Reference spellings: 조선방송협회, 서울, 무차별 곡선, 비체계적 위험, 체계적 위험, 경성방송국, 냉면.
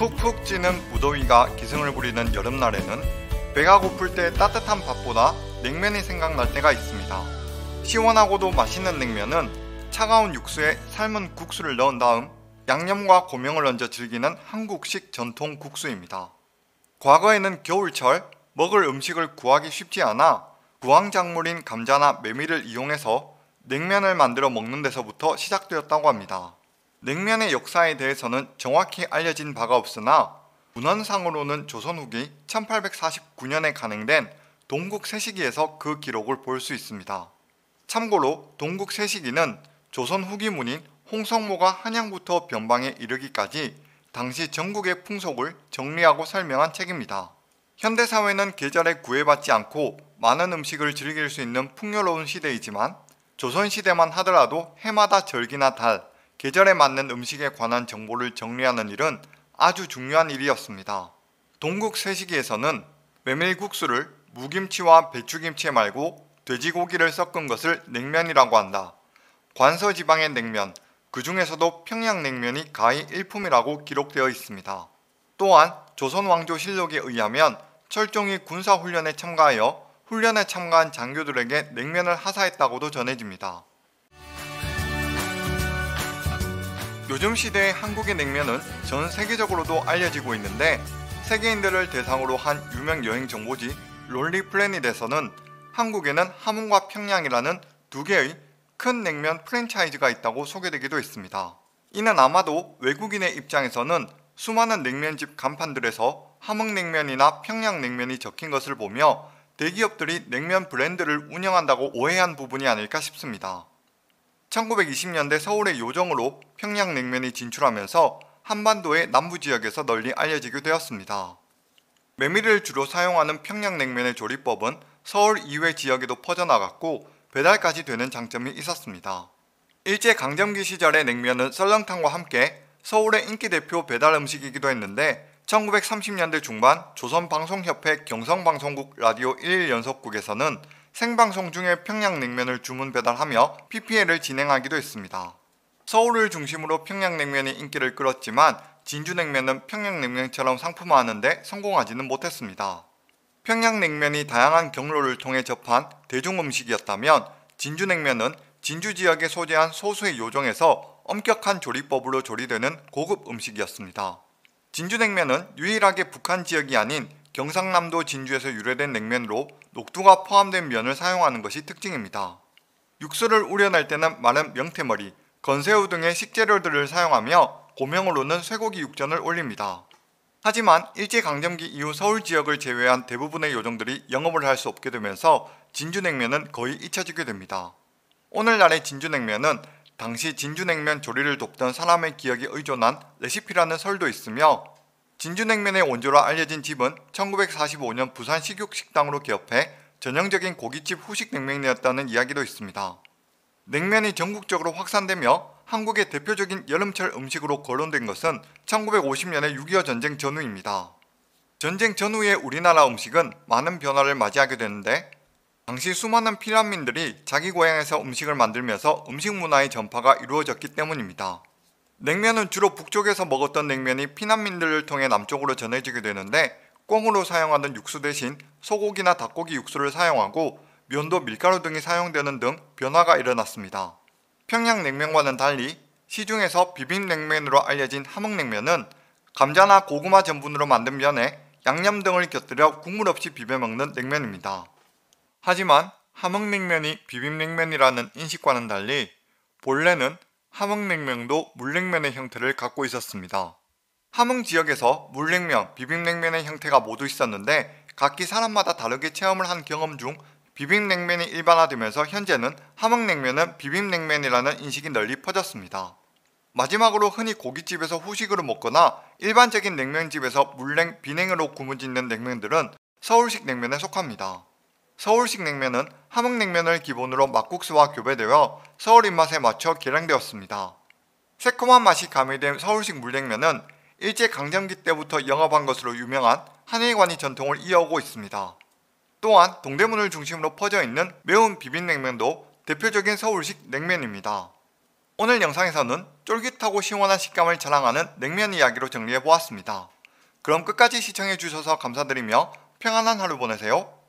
푹푹 찌는 무더위가 기승을 부리는 여름날에는 배가 고플 때 따뜻한 밥보다 냉면이 생각날 때가 있습니다. 시원하고도 맛있는 냉면은 차가운 육수에 삶은 국수를 넣은 다음 양념과 고명을 얹어 즐기는 한국식 전통 국수입니다. 과거에는 겨울철 먹을 음식을 구하기 쉽지 않아 구황작물인 감자나 메밀을 이용해서 냉면을 만들어 먹는 데서부터 시작되었다고 합니다. 냉면의 역사에 대해서는 정확히 알려진 바가 없으나 문헌상으로는 조선 후기 1849년에 간행된 동국 세식이에서 그 기록을 볼 수 있습니다. 참고로 동국 세식이는 조선 후기문인 홍성모가 한양부터 변방에 이르기까지 당시 전국의 풍속을 정리하고 설명한 책입니다. 현대사회는 계절에 구애받지 않고 많은 음식을 즐길 수 있는 풍요로운 시대이지만 조선시대만 하더라도 해마다 절기나 달, 계절에 맞는 음식에 관한 정보를 정리하는 일은 아주 중요한 일이었습니다. 동국 세식이에서는 메밀국수를 무김치와 배추김치 말고 돼지고기를 섞은 것을 냉면이라고 한다. 관서지방의 냉면, 그 중에서도 평양냉면이 가히 일품이라고 기록되어 있습니다. 또한 조선왕조실록에 의하면 철종이 군사훈련에 참가하여 훈련에 참가한 장교들에게 냉면을 하사했다고도 전해집니다. 요즘 시대의 한국의 냉면은 전 세계적으로도 알려지고 있는데 세계인들을 대상으로 한 유명 여행 정보지 롤리플래닛에서는 한국에는 하문과 평양이라는 두 개의 큰 냉면 프랜차이즈가 있다고 소개되기도 했습니다. 이는 아마도 외국인의 입장에서는 수많은 냉면집 간판들에서 함흥냉면이나 평양냉면이 적힌 것을 보며 대기업들이 냉면 브랜드를 운영한다고 오해한 부분이 아닐까 싶습니다. 1920년대 서울의 요정으로 평양냉면이 진출하면서 한반도의 남부지역에서 널리 알려지게 되었습니다. 메밀을 주로 사용하는 평양냉면의 조리법은 서울 이외 지역에도 퍼져나갔고 배달까지 되는 장점이 있었습니다. 일제강점기 시절의 냉면은 썰렁탕과 함께 서울의 인기 대표 배달 음식이기도 했는데 1930년대 중반 조선방송협회 경성방송국 라디오 1일 연속국에서는 생방송 중에 평양냉면을 주문 배달하며 PPL을 진행하기도 했습니다. 서울을 중심으로 평양냉면이 인기를 끌었지만 진주냉면은 평양냉면처럼 상품화하는데 성공하지는 못했습니다. 평양냉면이 다양한 경로를 통해 접한 대중음식이었다면 진주냉면은 진주 지역에 소재한 소수의 요정에서 엄격한 조리법으로 조리되는 고급 음식이었습니다. 진주냉면은 유일하게 북한 지역이 아닌 경상남도 진주에서 유래된 냉면으로 녹두가 포함된 면을 사용하는 것이 특징입니다. 육수를 우려낼 때는 마른 명태머리, 건새우 등의 식재료들을 사용하며 고명으로는 쇠고기 육전을 올립니다. 하지만 일제강점기 이후 서울 지역을 제외한 대부분의 요정들이 영업을 할 수 없게 되면서 진주냉면은 거의 잊혀지게 됩니다. 오늘날의 진주냉면은 당시 진주냉면 조리를 돕던 사람의 기억에 의존한 레시피라는 설도 있으며 진주냉면의 원조로 알려진 집은 1945년 부산 식육식당으로 개업해 전형적인 고깃집 후식냉면이었다는 이야기도 있습니다. 냉면이 전국적으로 확산되며 한국의 대표적인 여름철 음식으로 거론된 것은 1950년의 6.25 전쟁 전후입니다. 전쟁 전후의 우리나라 음식은 많은 변화를 맞이하게 되는데 당시 수많은 피난민들이 자기 고향에서 음식을 만들면서 음식 문화의 전파가 이루어졌기 때문입니다. 냉면은 주로 북쪽에서 먹었던 냉면이 피난민들을 통해 남쪽으로 전해지게 되는데 꽁으로 사용하는 육수 대신 소고기나 닭고기 육수를 사용하고 면도 밀가루 등이 사용되는 등 변화가 일어났습니다. 평양냉면과는 달리 시중에서 비빔냉면으로 알려진 함흥냉면은 감자나 고구마 전분으로 만든 면에 양념 등을 곁들여 국물 없이 비벼먹는 냉면입니다. 하지만 함흥냉면이 비빔냉면이라는 인식과는 달리 본래는 함흥냉면도 물냉면의 형태를 갖고 있었습니다. 함흥 지역에서 물냉면, 비빔냉면의 형태가 모두 있었는데 각기 사람마다 다르게 체험을 한 경험 중 비빔냉면이 일반화되면서 현재는 함흥냉면은 비빔냉면이라는 인식이 널리 퍼졌습니다. 마지막으로 흔히 고깃집에서 후식으로 먹거나 일반적인 냉면집에서 물냉, 비냉으로 구분짓는 냉면들은 서울식 냉면에 속합니다. 서울식 냉면은 함흥냉면을 기본으로 막국수와 교배되어 서울 입맛에 맞춰 개량되었습니다. 새콤한 맛이 가미된 서울식 물냉면은 일제강점기 때부터 영업한 것으로 유명한 한일관이 전통을 이어오고 있습니다. 또한 동대문을 중심으로 퍼져있는 매운 비빔냉면도 대표적인 서울식 냉면입니다. 오늘 영상에서는 쫄깃하고 시원한 식감을 자랑하는 냉면 이야기로 정리해보았습니다. 그럼 끝까지 시청해주셔서 감사드리며 평안한 하루 보내세요.